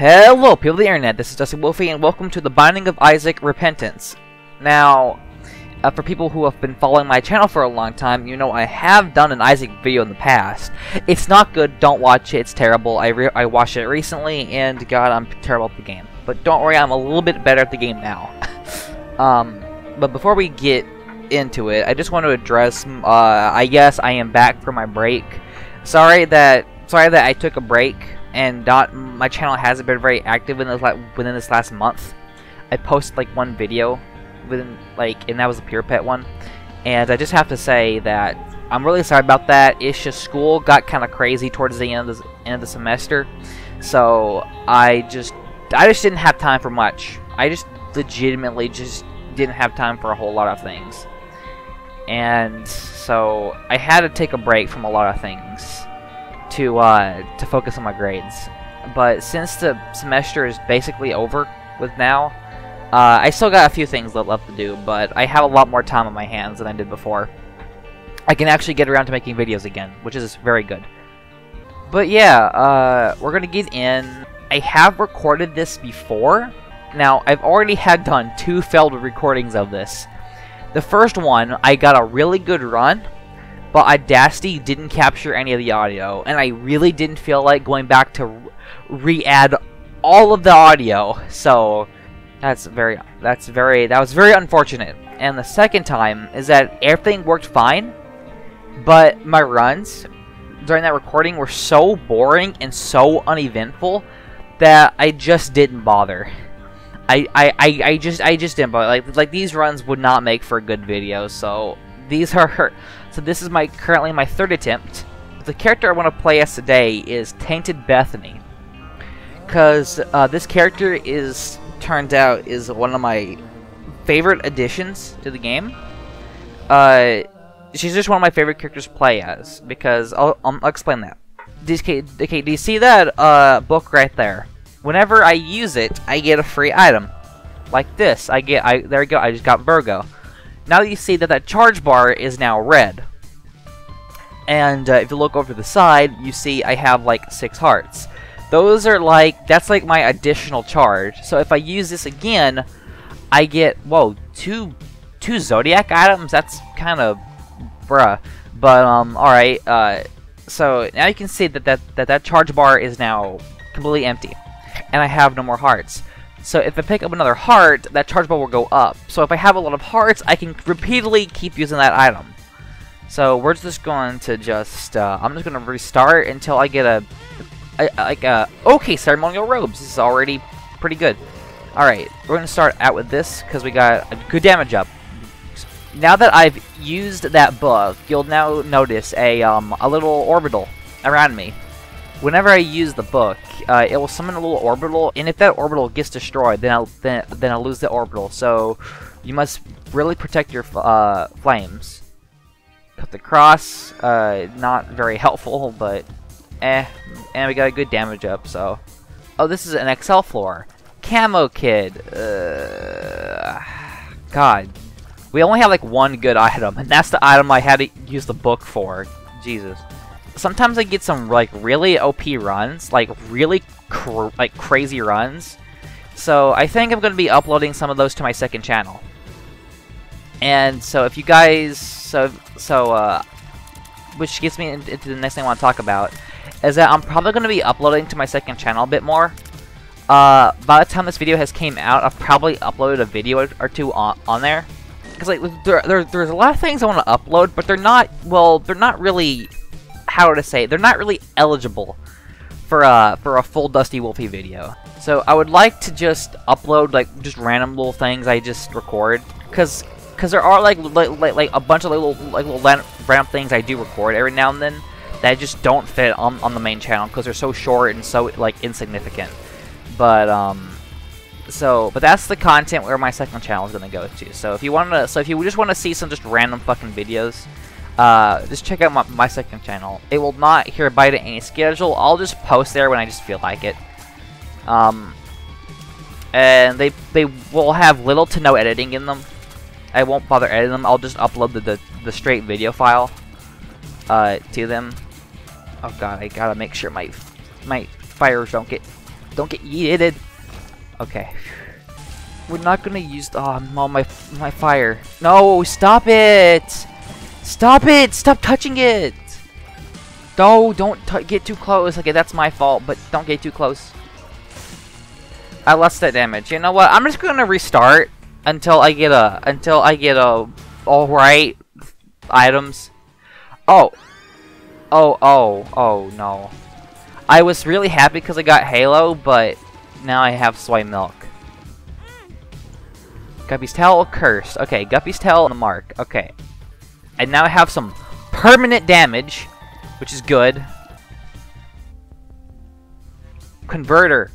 Hello, people of the internet, this is Dustin Wolfie, and welcome to The Binding of Isaac Repentance. Now, for people who have been following my channel for a long time, you know I have done an Isaac video in the past. It's not good, don't watch it, it's terrible. I watched it recently, and god, I'm terrible at the game. But don't worry, I'm a little bit better at the game now. But before we get into it, I just want to address, I guess I am back from my break. Sorry that I took a break. And my channel hasn't been very active within this last month. I posted like one video, and that was a pure pet one. And I just have to say that I'm really sorry about that. It's just school got kind of crazy towards the end of the semester, so I just didn't have time for much. I just legitimately just didn't have time for a whole lot of things, and so I had to take a break from a lot of things to focus on my grades. But since the semester is basically over with now, I still got a few things left to do, but I have a lot more time on my hands than I did before. I can actually get around to making videos again, which is very good. But yeah, we're gonna get in. I have recorded this before. Now, I've already had done two failed recordings of this. The first one, I got a really good run, but Audacity didn't capture any of the audio, and I really didn't feel like going back to re-add all of the audio, so that was very unfortunate. And the second time is that everything worked fine, but my runs during that recording were so boring and so uneventful that I just didn't bother. I just didn't bother. Like these runs would not make for good videos, so these are. So this is currently my third attempt. The character I want to play as today is Tainted Bethany, because this character turns out is one of my favorite additions to the game. She's just one of my favorite characters to play as, because I'll explain that. Okay, do you see that book right there? Whenever I use it, I get a free item, like this. There we go. I just got Virgo. Now you see that charge bar is now red, and if you look over to the side, you see I have like 6 hearts. Those are that's my additional charge. So if I use this again, I get two zodiac items. That's kind of bruh. But all right. So now you can see that charge bar is now completely empty, and I have no more hearts. So if I pick up another heart, that charge bar will go up. So if I have a lot of hearts, I can repeatedly keep using that item. So we're just going to I'm just going to restart until I get okay, Ceremonial Robes. This is already pretty good. Alright, we're going to start out with this because we got a good damage up. Now that I've used that book, you'll now notice a little orbital around me. Whenever I use the book, it will summon a little orbital, and if that orbital gets destroyed, then I'll lose the orbital. So you must really protect your flames. Cut the cross, not very helpful, but eh. And we got a good damage up. So, oh, this is an XL floor. Camo kid. God, we only have like one good item, and that's the item I had to use the book for. Jesus. Sometimes I get some really OP runs, really crazy runs. So I think I'm going to be uploading some of those to my second channel. And so if you guys, which gets me into the next thing I want to talk about, is that I'm probably going to be uploading to my second channel a bit more. By the time this video has came out, I've probably uploaded a video or two on there, because there's a lot of things I want to upload, but they're not really eligible for a full Dusty Wolfie video. So I would like to just upload just random little things I just record, cause there are like a bunch of little random things I do record every now and then that just don't fit on the main channel because they're so short and so insignificant. But but that's the content where my second channel is gonna go to. So if you just want to see some just random fucking videos, just check out my second channel. It will not adhere by to any schedule. I'll just post there when I just feel like it. And they will have little to no editing in them. I won't bother editing them. I'll just upload the straight video file to them. Oh god, I gotta make sure my fires don't get Don't get yeeted. Okay. We're not gonna use. Oh, I'm on my fire. No, stop it! Stop it! Stop touching it! No, don't get too close. Okay, that's my fault, but don't get too close. I lost that damage. You know what? I'm just gonna restart until I get a all right items. Oh no! I was really happy because I got Halo, but now I have soy milk. Guppy's Tail cursed. Okay, Guppy's Tail on the mark. Okay, and now I have some permanent damage, which is good. Converter.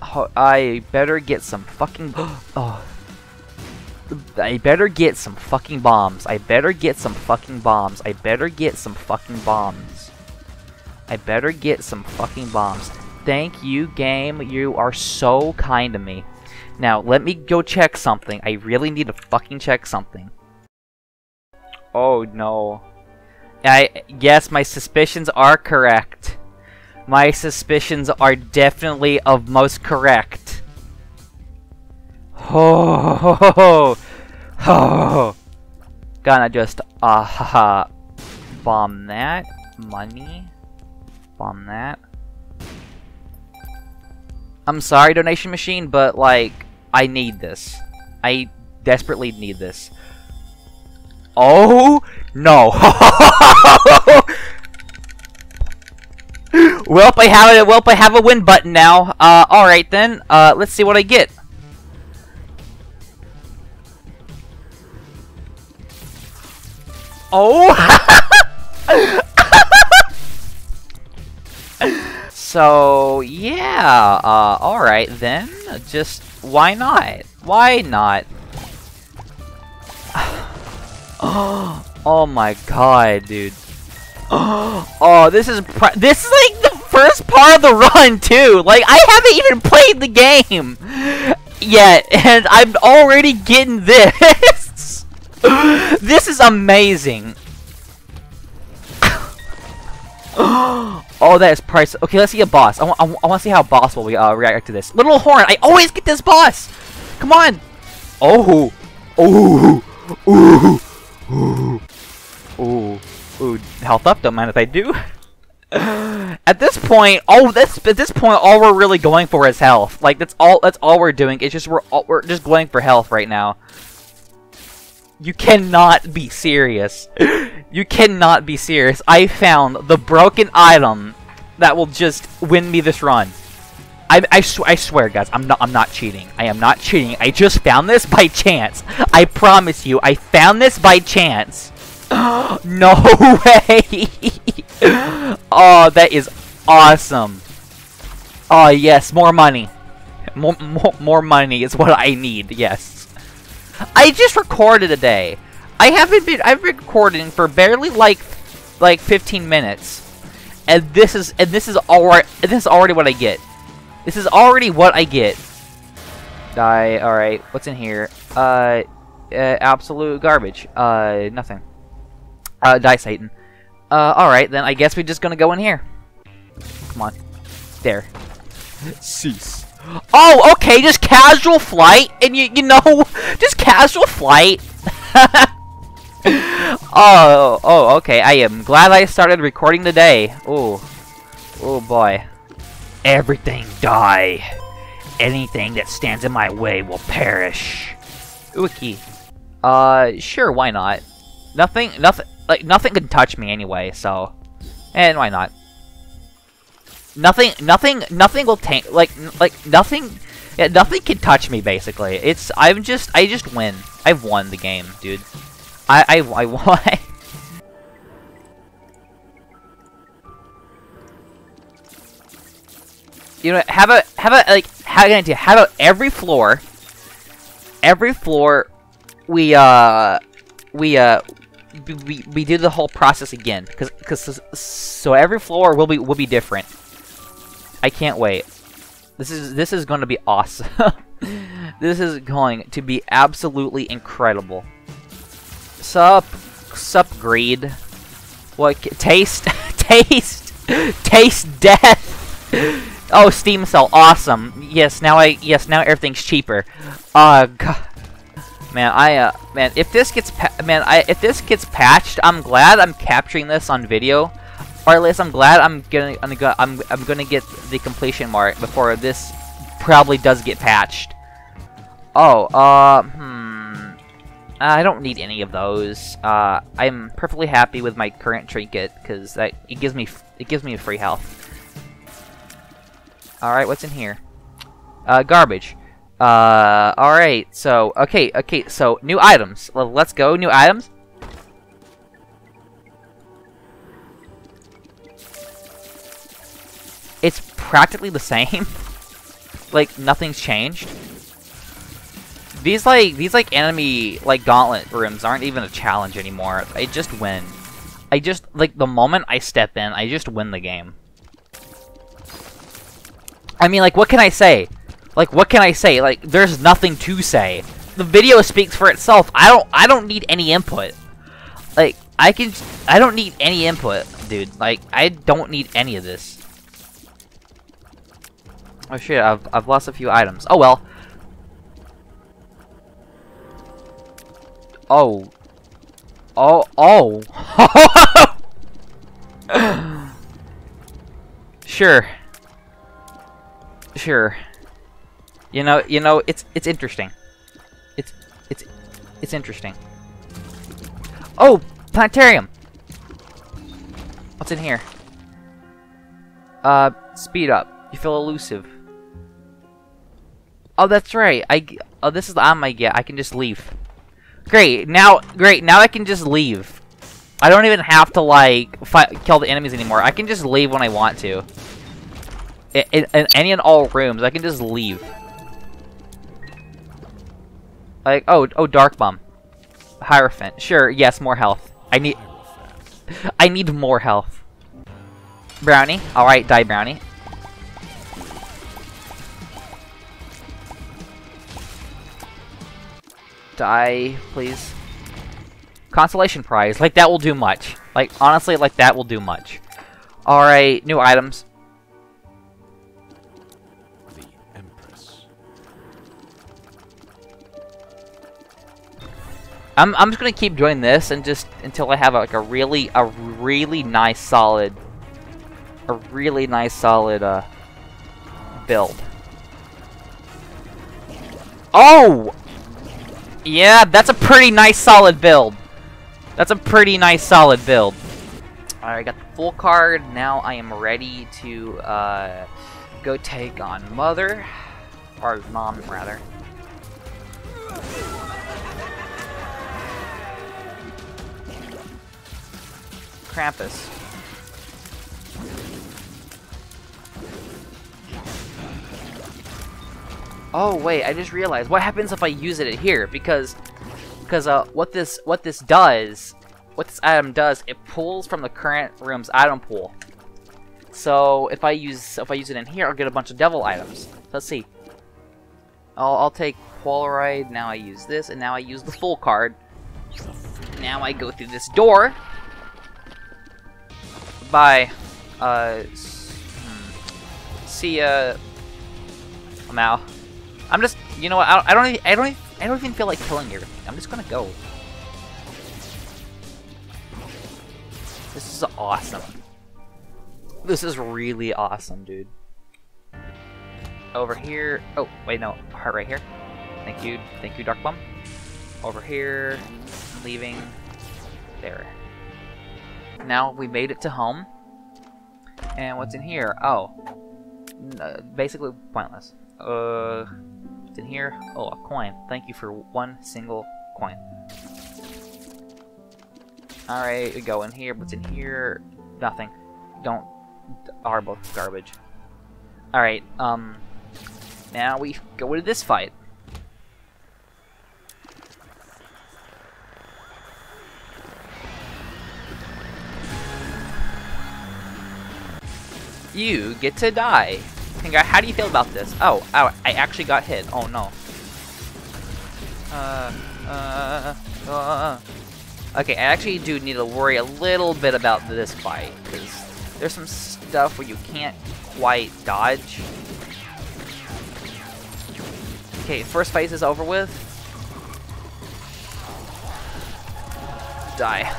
Oh, I better get some fucking. Oh. I better get some fucking bombs. I better get some fucking bombs. I better get some fucking bombs. I better get some fucking bombs. Thank you, game. You are so kind to me. Now, let me go check something. I really need to fucking check something. Oh, no. Yes, my suspicions are correct. My suspicions are definitely of most correct. Ho ho ho ho ho. Gonna just haha bomb that money. Bomb that. I'm sorry, donation machine, but like I need this. I desperately need this. Oh no. Welp, I have it. Welp, I have a win button now. Alright then. Let's see what I get. Oh! So, yeah. Alright then. Just, why not? Why not? Oh my god, dude. Oh, this is like the first part of the run too. Like I haven't even played the game yet, and I'm already getting this. This is amazing. Oh, that is price. Okay, let's see a boss. I want to see how boss will we react to this. Little horn. I always get this boss. Come on. Oh, oh, oh, oh, oh. Ooh, health up, don't mind if I do. At this point, all we're really going for is health. Like that's all we're doing. It's just we're just going for health right now. You cannot be serious. You cannot be serious. I found the broken item that will just win me this run. I swear, guys, I'm not cheating. I am not cheating. I just found this by chance. I promise you, I found this by chance. No way! Oh, that is awesome. Oh yes, more money. More money is what I need. Yes. I just recorded a day. I've been recording for barely like 15 minutes, and this is alright. This is already what I get. This is already what I get. Die. All right. What's in here? Absolute garbage. Nothing. Die, Satan. Alright, then I guess we're just gonna go in here. Come on. There. Cease. Oh, okay, just casual flight, and you know, just casual flight. Oh, okay, I am glad I started recording today. Oh. Oh, boy. Everything die. Anything that stands in my way will perish. Ooh, a key. Sure, why not? Nothing. Like, nothing can touch me anyway, so... And why not? Nothing will tank... Like, nothing... Yeah, nothing can touch me, basically. It's... I just win. I've won the game, dude. I won... You know, how about every floor, we do the whole process again, because so every floor will be different. I can't wait. This is going to be awesome. This is going to be absolutely incredible. Sup greed. What taste taste death. Oh, Steam Sale, awesome. Yes, now everything's cheaper. God. Man, man, if this gets patched, I'm glad I'm capturing this on video, or at least I'm glad I'm gonna get the completion mark before this probably does get patched. Oh, I don't need any of those. I'm perfectly happy with my current trinket because that it gives me free health. All right, what's in here? Garbage. All right. So, okay. So, new items. Let's go. New items. It's practically the same. Like nothing's changed. These enemy gauntlet rooms aren't even a challenge anymore. I just win. I just the moment I step in, I just win the game. I mean, what can I say? What can I say? There's nothing to say. The video speaks for itself. I don't need any input. I don't need any input, dude. I don't need any of this. Oh shit, I've lost a few items. Oh well. Oh. Sure. You know, it's interesting. It's interesting. Oh, planetarium. What's in here? Speed up. You feel elusive. Oh, that's right. Oh, this is the item I get. I can just leave. Great. Now I can just leave. I don't even have to kill the enemies anymore. I can just leave when I want to. In any and all rooms, I can just leave. Oh, Dark Bomb, Hierophant. Sure, yes, more health. I need more health. Brownie. All right, die, Brownie. Die, please. Consolation Prize. That will do much. Honestly, that will do much. All right, new items. The Empress. I'm just gonna keep doing this and just until I have a really nice solid build. Oh yeah, that's a pretty nice solid build. Alright, I got the full card. Now I am ready to go take on Mother, or Mom rather. Krampus. Oh wait, I just realized what happens if I use it here, because what this item does, it pulls from the current room's item pool. So if I use it in here, I'll get a bunch of devil items. Let's see. I'll take Polaroid. Now I use this, and now I use the full card. Now I go through this door. Bye. See ya. I'm out. I'm just, you know what? I don't even feel like killing everything. I'm just gonna go. This is awesome. This is really awesome, dude. Over here. Oh wait, no, heart right here. Thank you, Dark Bomb. Over here, leaving there. Now we made it to home. And what's in here? Oh, basically pointless. What's in here? Oh, a coin. Thank you for one single coin. Alright, we go in here. What's in here? Nothing. Don't. Are both garbage. Alright, now we go into this fight. You get to die. How do you feel about this? Oh, ow, I actually got hit. Oh no. Okay, I actually do need to worry a little bit about this fight, because There's some stuff where you can't quite dodge. Okay, first phase is over with. Die.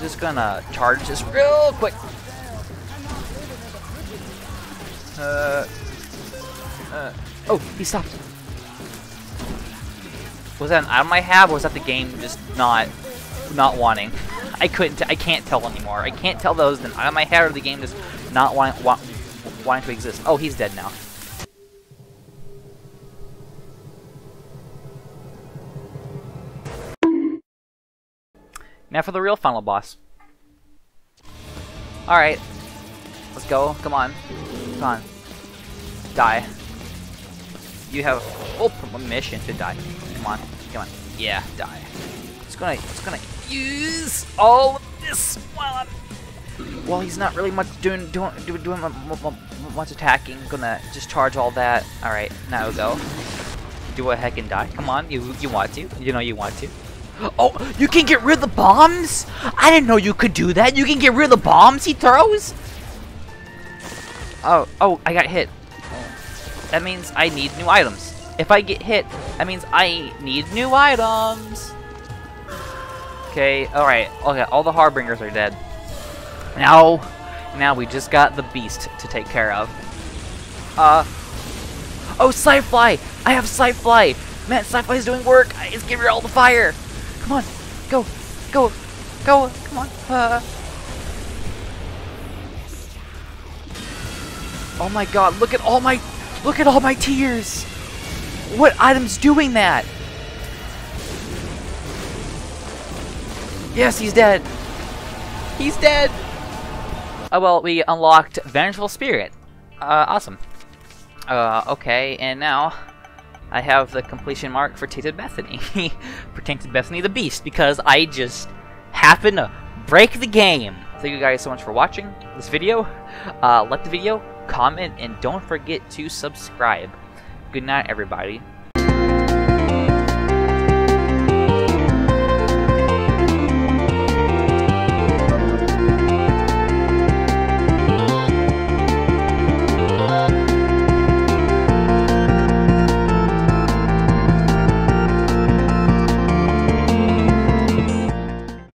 Just gonna charge this real quick. Oh, he stopped. Was that an item I have, or was that the game just not wanting? I can't tell anymore. I can't tell those an item I had, or the game just not wanting to exist. Oh, he's dead now. Now for the real final boss. Alright. Let's go. Come on. Come on. Die. You have full permission to die. Come on. Come on. Yeah, die. Just gonna use all of this while I'm... Well, he's not really much doing much attacking. I'm gonna just charge all that. Alright, now go. Do a heck and die. Come on, you want to. You know you want to. Oh, you can get rid of the bombs? I didn't know you could do that. You can get rid of the bombs he throws? Oh, I got hit. That means I need new items. If I get hit, that means I need new items. Okay, alright. Okay, all the Harbingers are dead. Now we just got the beast to take care of. Oh, Sci-Fly! I have Sci-Fly! Man, Sci-Fly is doing work! I just give her all the fire! Come on, go, come on. Oh my god, look at all my tears. What item's doing that? Yes, he's dead. He's dead. Oh well, we unlocked Vengeful Spirit. Awesome. Okay, and now I have the completion mark for Tainted Bethany. For Tainted Bethany the Beast, because I just happened to break the game. Thank you guys so much for watching this video. Like the video, comment, and don't forget to subscribe. Good night, everybody.